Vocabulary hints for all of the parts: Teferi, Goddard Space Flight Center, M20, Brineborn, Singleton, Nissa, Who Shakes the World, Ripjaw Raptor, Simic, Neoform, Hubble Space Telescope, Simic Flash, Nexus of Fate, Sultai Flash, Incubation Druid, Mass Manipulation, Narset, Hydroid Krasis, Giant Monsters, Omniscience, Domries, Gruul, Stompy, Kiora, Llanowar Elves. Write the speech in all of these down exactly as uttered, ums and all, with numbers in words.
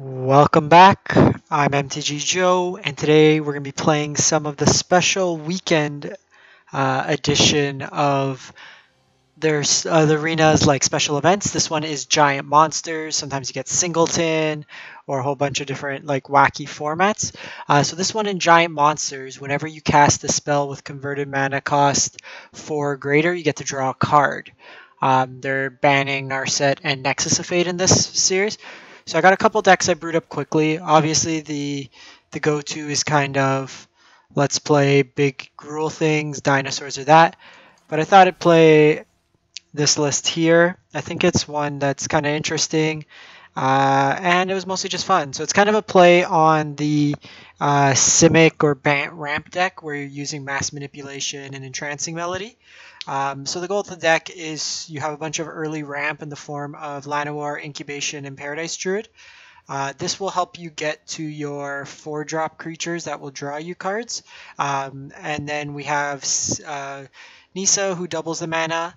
Welcome back, I'm M T G Joe, and today we're going to be playing some of the special weekend uh, edition of there's uh, the Arena's like special events. This one is Giant Monsters. Sometimes you get Singleton or a whole bunch of different like wacky formats. Uh, so this one in Giant Monsters, whenever you cast a spell with converted mana cost four or greater, you get to draw a card. Um, they're banning Narset and Nexus of Fate in this series. So I got a couple decks I brewed up quickly. Obviously, the the go-to is kind of let's play big Gruul things, dinosaurs or that. But I thought I'd play this list here. I think it's one that's kind of interesting, uh, and it was mostly just fun. So it's kind of a play on the uh, Simic or Bant ramp deck where you're using Mass Manipulation and Entrancing Melody. Um, so the goal of the deck is you have a bunch of early ramp in the form of Llanowar, Incubation, and Paradise Druid. Uh, this will help you get to your four-drop creatures that will draw you cards. Um, and then we have uh, Nissa, who doubles the mana.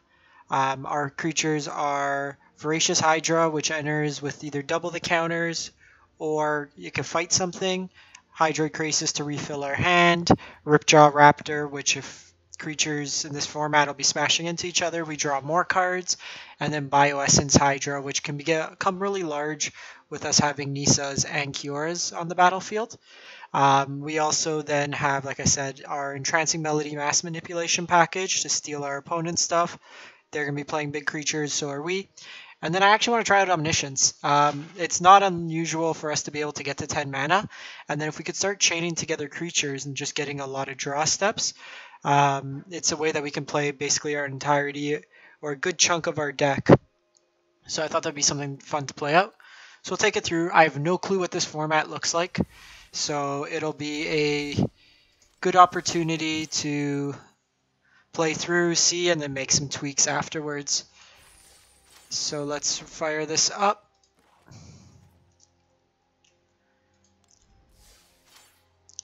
Um, our creatures are Voracious Hydra, which enters with either double the counters or you can fight something. Hydroid Krasis to refill our hand. Ripjaw Raptor, which if creatures in this format will be smashing into each other, we draw more cards. And then Bioessence Hydra, which can become really large with us having Nissas and Kioras on the battlefield. Um, we also then have, like I said, our Entrancing Melody Mass Manipulation package to steal our opponent's stuff. They're going to be playing big creatures, so are we. And then I actually want to try out Omniscience. Um, it's not unusual for us to be able to get to ten mana. And then if we could start chaining together creatures and just getting a lot of draw steps, Um, it's a way that we can play basically our entirety or a good chunk of our deck. So I thought that'd be something fun to play out. So we'll take it through. I have no clue what this format looks like, so it'll be a good opportunity to play through, see, and then make some tweaks afterwards. So let's fire this up.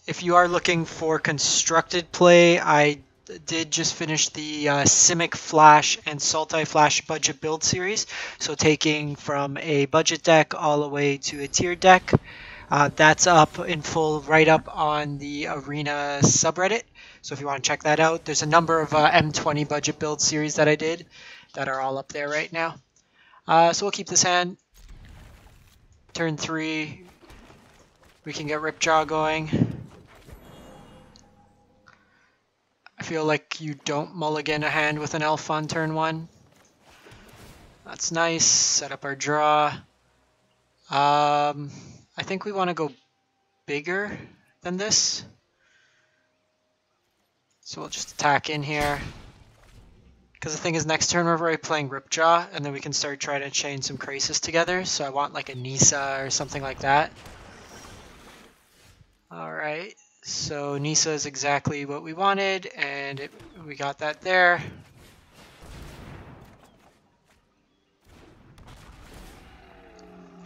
If you are looking for constructed play, I did just finish the uh, Simic Flash and Sultai Flash budget build series. So taking from a budget deck all the way to a tiered deck. Uh, that's up in full right up on the Arena subreddit. So if you want to check that out, there's a number of uh, M twenty budget build series that I did that are all up there right now. Uh, so we'll keep this hand. Turn three, we can get Ripjaw going. I feel like you don't mulligan a hand with an elf on turn one. That's nice. Set up our draw. Um, I think we want to go bigger than this. So we'll just attack in here. Because the thing is, next turn we're already playing Ripjaw, and then we can start trying to chain some Krasis together. So I want like a Nissa or something like that. Alright. So Nissa is exactly what we wanted, and it, we got that there.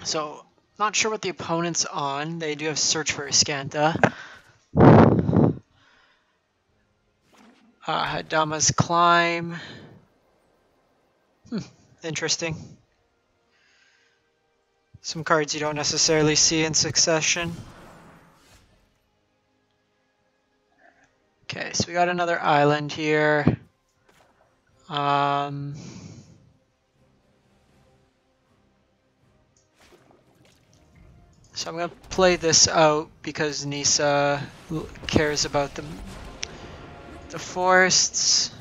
So not sure what the opponent's on. They do have Search for Iskanta. Uh, Dama's Climb. Hmm, interesting. Some cards you don't necessarily see in succession. Okay, so we got another island here. Um, so I'm going to play this out because Nissa cares about the, the forests.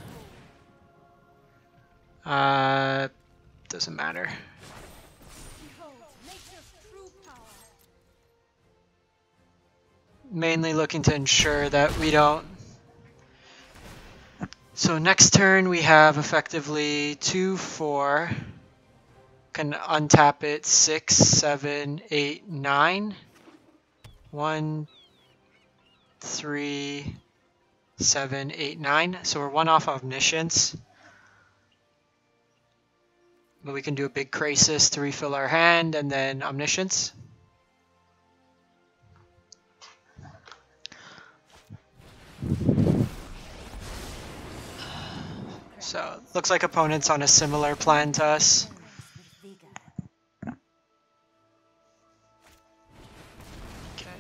Uh, doesn't matter. Mainly looking to ensure that we don't. So next turn we have effectively two, four, can untap it, six, seven, eight, nine, one, three, seven, eight, nine, so we're one off of Omniscience. But we can do a big Krasis to refill our hand and then Omniscience. So, looks like opponent's on a similar plan to us.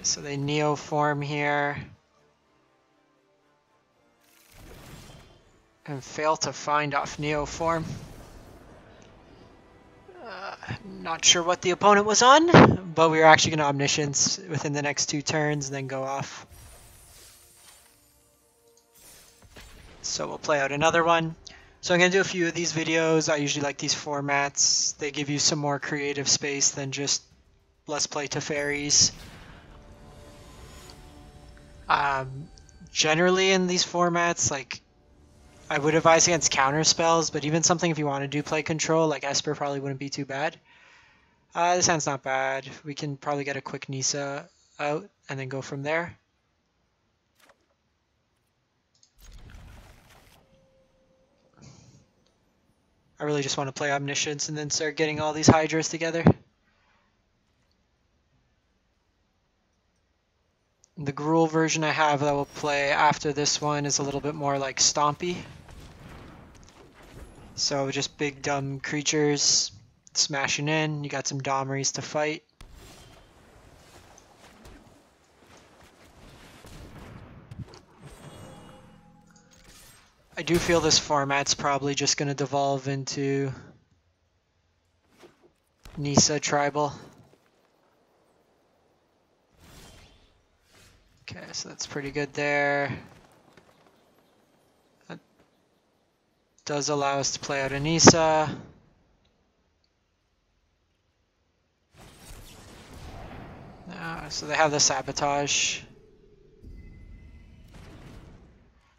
So they Neoform here. And fail to find off Neoform. Uh, not sure what the opponent was on, but we are actually going to Omniscience within the next two turns and then go off. So we'll play out another one. So I'm going to do a few of these videos. I usually like these formats. They give you some more creative space than just let's play Teferis. Um, generally in these formats, like, I would advise against counter spells, but even something if you want to do play control, like Esper probably wouldn't be too bad. Uh, this hand's not bad. We can probably get a quick Nissa out and then go from there. I really just want to play Omniscience and then start getting all these Hydras together. The Gruul version I have that will play after this one is a little bit more like Stompy. So just big dumb creatures smashing in. You got some Domries to fight. I do feel this format's probably just going to devolve into Nissa Tribal. Okay, so that's pretty good there. That does allow us to play out a Nissa. Ah, so they have the Sabotage.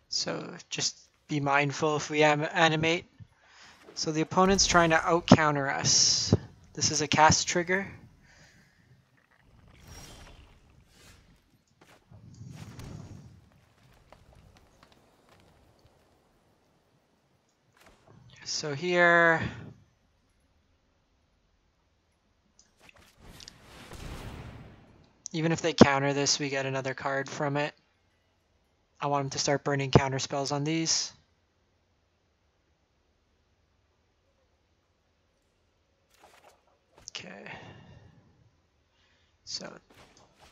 So just be mindful if we am animate. So the opponent's trying to out-counter us. This is a cast trigger. So here, even if they counter this, we get another card from it. I want them to start burning counter spells on these. So,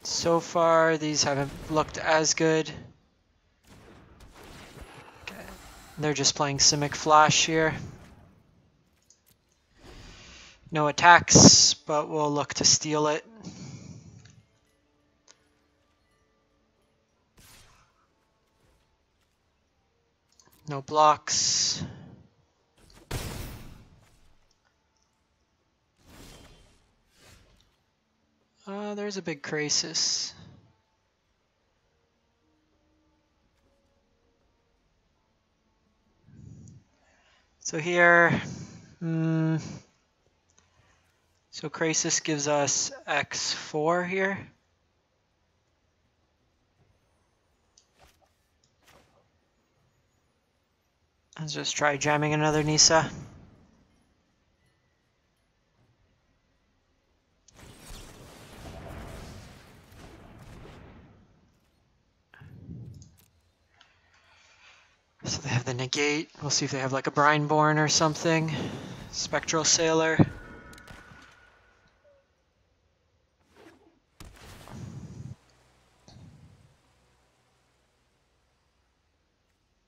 so far these haven't looked as good. Okay. They're just playing Simic Flash here. No attacks, but we'll look to steal it. No blocks. Uh, there's a big Krasis. So here, mm, so Krasis gives us X four here. Let's just try jamming another Nissa. So they have the negate. We'll see if they have like a Brineborn or something. Spectral Sailor.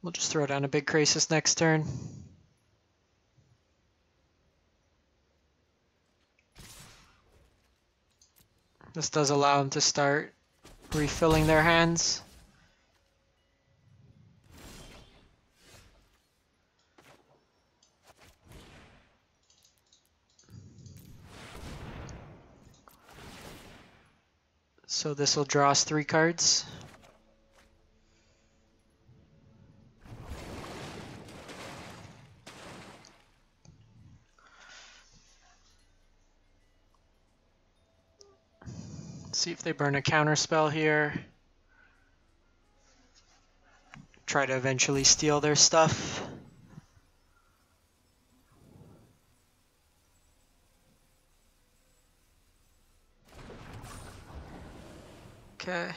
We'll just throw down a big Krasis next turn. This does allow them to start refilling their hands. So this will draw us three cards. Let's see if they burn a counter spell here. Try to eventually steal their stuff. Okay.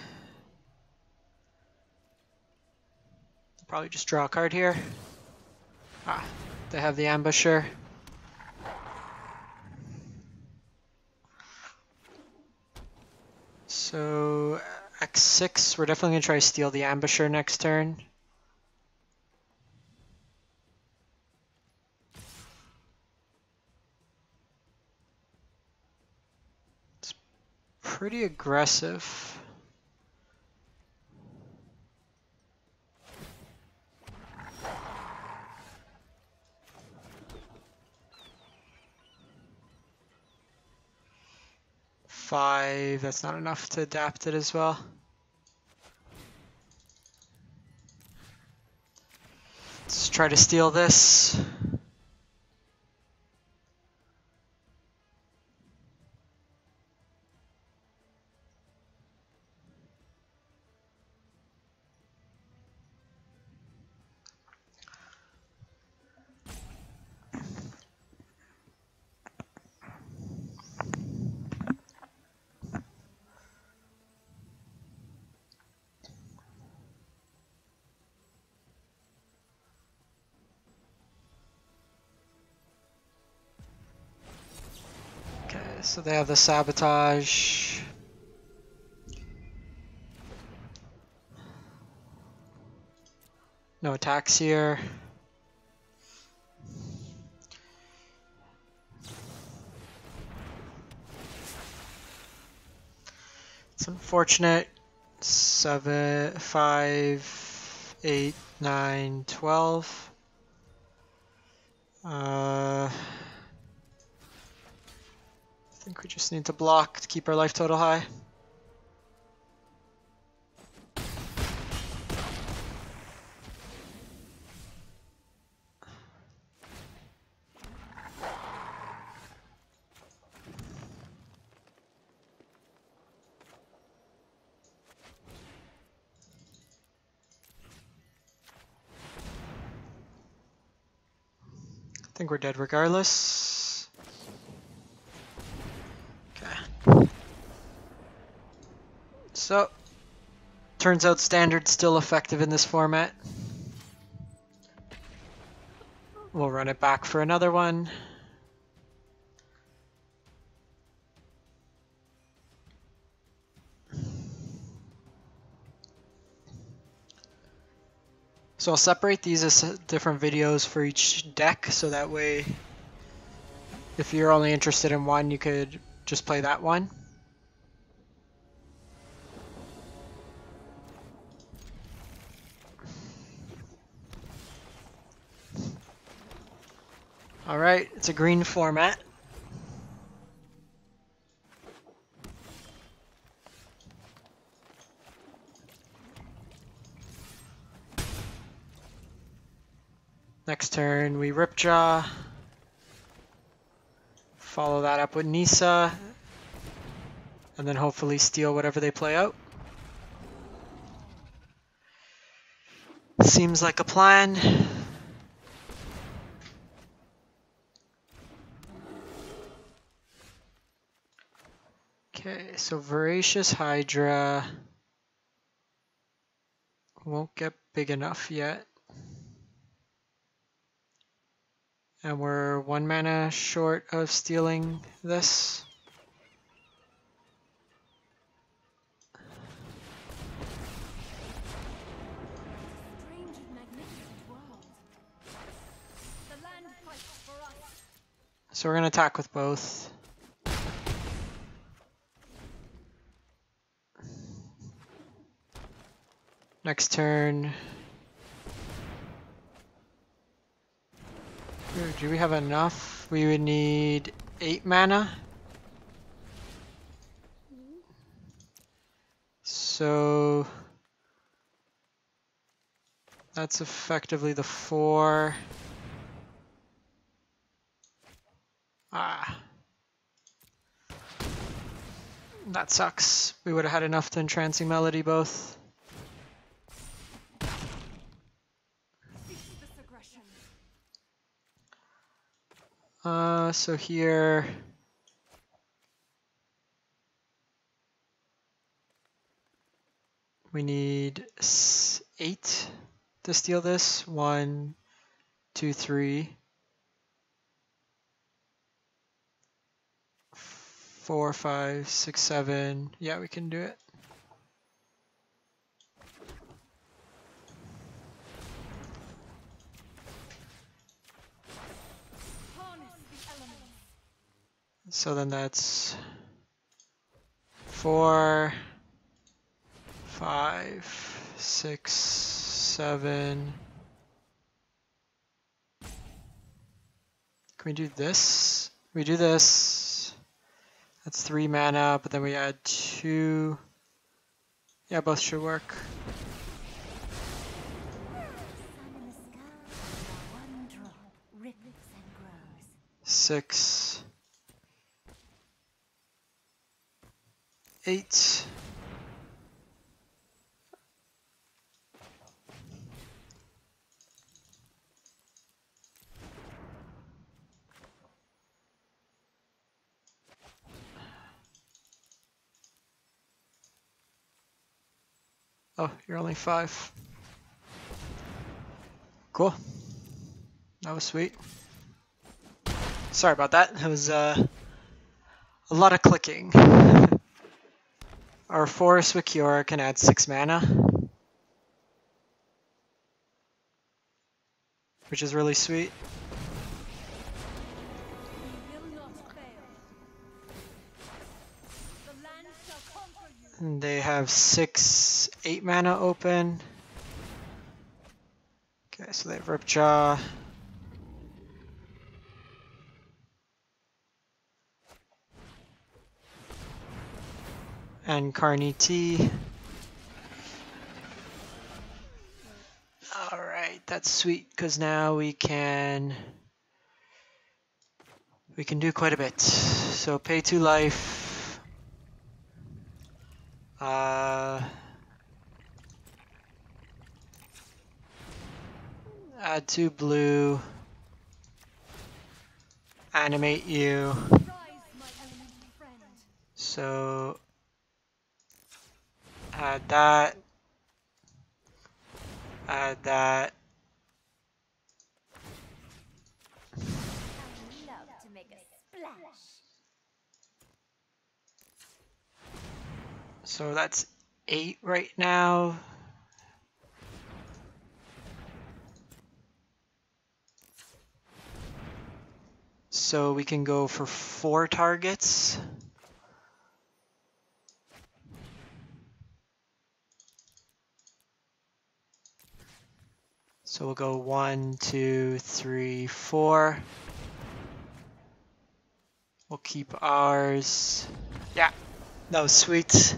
Probably just draw a card here. Ah, they have the Ambusher. So x six, we're definitely going to try to steal the Ambusher next turn. It's pretty aggressive. Five, that's not enough to adapt it as well. Let's try to steal this. So they have the Sabotage. No attacks here. It's unfortunate. Seven, five, eight, nine, twelve. Uh. I think we just need to block to keep our life total high. I think we're dead regardless. So, turns out standard's still effective in this format. We'll run it back for another one. So I'll separate these as different videos for each deck, so that way if you're only interested in one, you could just play that one. All right, it's a green format. Next turn, we Ripjaw. Follow that up with Nissa. And then hopefully steal whatever they play out. Seems like a plan. Okay, so Voracious Hydra won't get big enough yet. And we're one mana short of stealing this. So we're going to attack with both. Next turn. Do we have enough? We would need eight mana. So that's effectively the four. Ah. That sucks. We would have had enough to Entrancing Melody both. Uh, so here, we need eight to steal this. One, two, three, four, five, six, seven. Yeah, we can do it. So then that's four, five, six, seven. Can we do this? We do this. That's three mana, but then we add two. Yeah, both should work. Six. Eight. Oh, you're only five. Cool. That was sweet. Sorry about that. That was uh, a lot of clicking. Our forest with Kiora can add six mana, which is really sweet. And they have six, eight mana open. Okay, so they have Ripjaw. And Carney T. Alright, that's sweet, because now we can we can do quite a bit. So pay two life. Uh, add two blue. Animate you. So add that, add that. I love to make a splash. So that's eight right now. So we can go for four targets. So we'll go one, two, three, four. We'll keep ours. Yeah, that was sweet.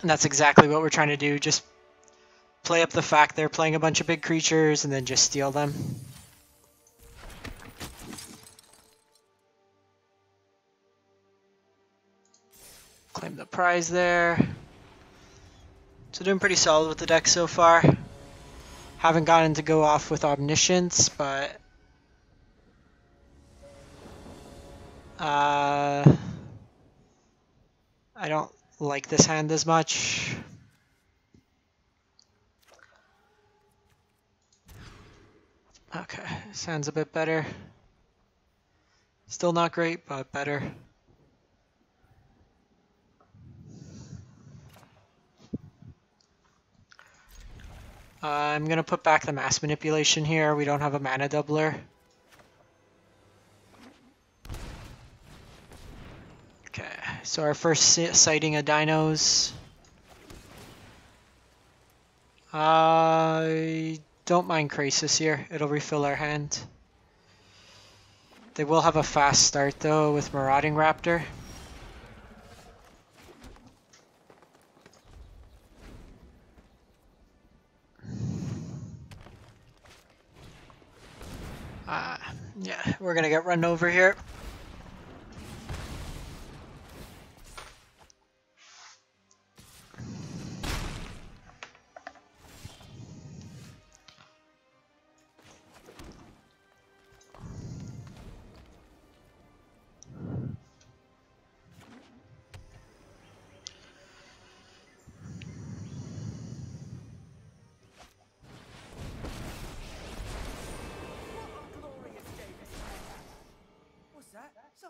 And that's exactly what we're trying to do. Just play up the fact they're playing a bunch of big creatures and then just steal them. Claim the prize there. So doing pretty solid with the deck so far. Haven't gotten to go off with Omniscience, but uh, I don't like this hand as much. Okay, sounds a bit better. Still not great, but better. Uh, I'm going to put back the Mass Manipulation here. We don't have a mana doubler. Okay, so our first sighting of dinos. Uh, I don't mind Krasis here. It'll refill our hand. They will have a fast start though with Marauding Raptor. Uh, yeah, we're gonna get run over here.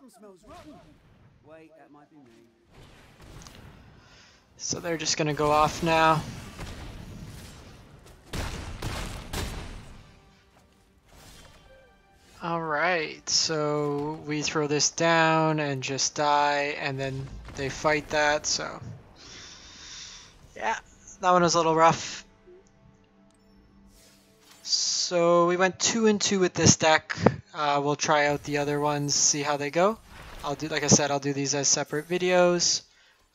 Something smells rotten. Wait, that might be me. So they're just gonna go off now. Alright, so we throw this down and just die, and then they fight that, so... yeah, that one was a little rough. So we went two and two with this deck. Uh, we'll try out the other ones, see how they go. I'll do, like I said, I'll do these as separate videos,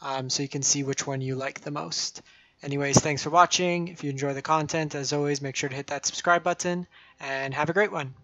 um, so you can see which one you like the most. Anyways, thanks for watching. If you enjoy the content, as always, make sure to hit that subscribe button, and have a great one.